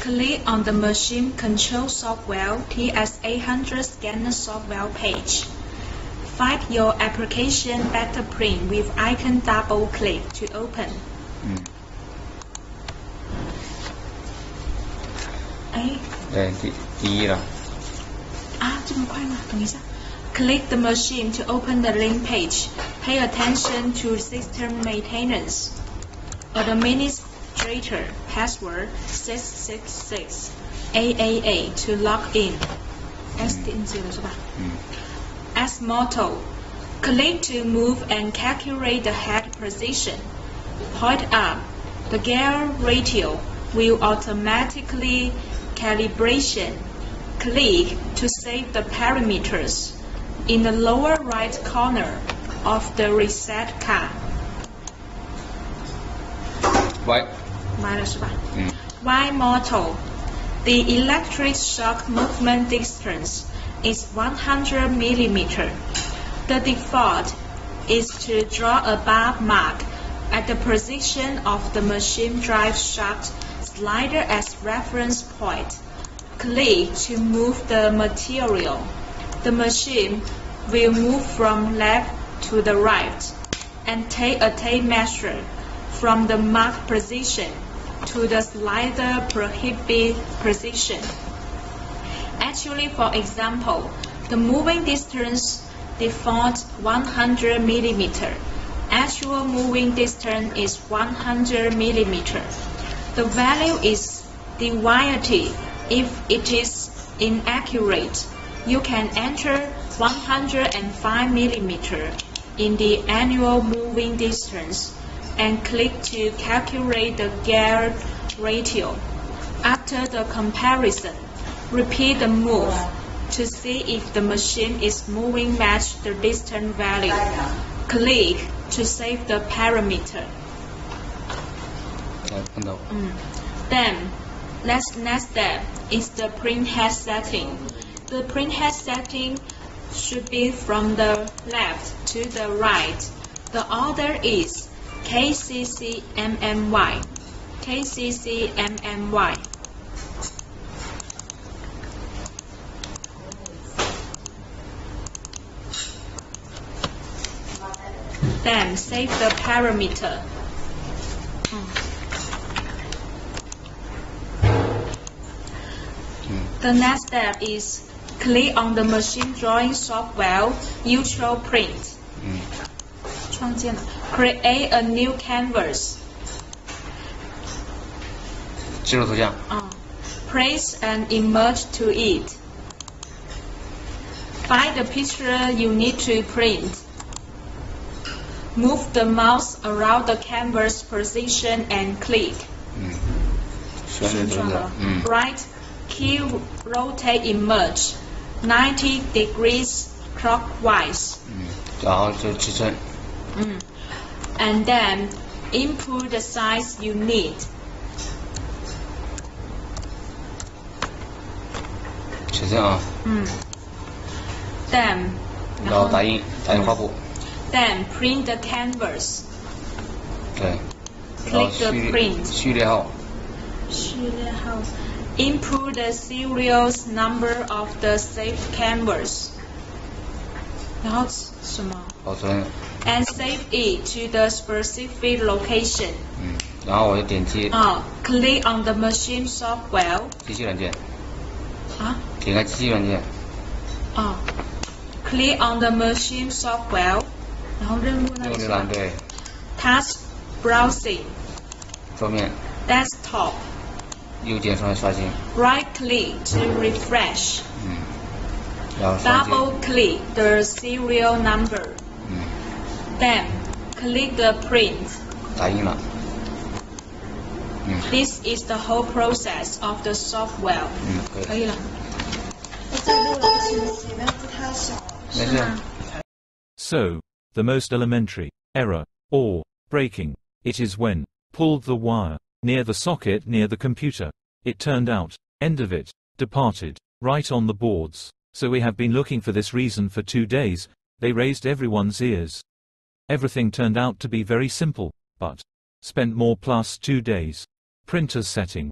Click on the machine control software TS800 scanner software page. Find your application Better Print with icon double click to open. Click the machine to open the link page. Pay attention to system maintenance. Administrator password 666 AAA to log in. As motto, click to move and calculate the head position. Point up, the gear ratio will automatically calibration. Click to save the parameters in the lower right corner of the reset card. Y motto, the electric shock movement distance is 100 millimeter. The default is to draw a bar mark at the position of the machine drive shaft slider as reference point. Click to move the material. The machine will move from left to the right and take a tape measure from the marked position to the slider prohibited position. Actually, for example, the moving distance default 100 millimeter. Actual moving distance is 100 millimeter. The value is deviated. If it is inaccurate, you can enter 105 millimeter in the annual moving distance and click to calculate the gear ratio. After the comparison, repeat the move to see if the machine is moving match the distance value. Click to save the parameter. Then, next step is the print head setting. The print head setting should be from the left to the right. The order is KCC-MMY. KCC-MMY. Then save the parameter. The next step is click on the machine drawing software Ultra Print. Create a new canvas. Place an image to it. Find the picture you need to print. Move the mouse around the canvas position and click. Right key rotate image 90 degrees clockwise. And then input the size you need. Then print the canvas. Click the print. Input the serial number of the saved canvas. And save it to the specific location. Click on the machine software. Click on the machine software. Task browsing. Desktop. Right click to refresh. Double click the serial number. Then click the print. This is the whole process of the software. So, the most elementary error or breaking it is when pulled the wire near the socket near the computer. It turned out End of it. Departed. Right on the boards. So we have been looking for this reason for 2 days. They raised everyone's ears. Everything turned out to be very simple, but spent more plus 2 days. Printer setting.